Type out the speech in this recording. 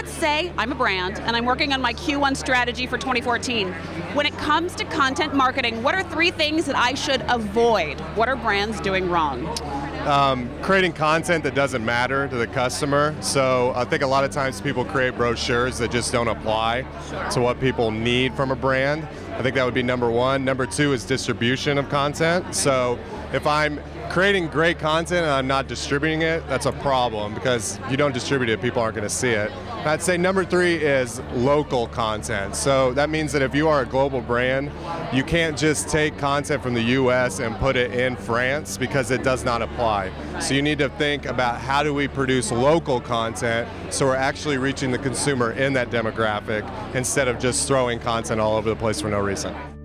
let's say I'm a brand and I'm working on my Q1 strategy for 2014. When it comes to content marketing, what are three things that I should avoid? What are brands doing wrong? Creating content that doesn't matter to the customer. So I think a lot of times people create brochures that just don't apply to what people need from a brand. I think that would be number one. Number two is distribution of content. So if I'm creating great content and I'm not distributing it, that's a problem, because if you don't distribute it, people aren't going to see it. And I'd say number three is local content. So that means that if you are a global brand, you can't just take content from the US and put it in France, because it does not apply. So you need to think about how do we produce local content so we're actually reaching the consumer in that demographic instead of just throwing content all over the place for no reason.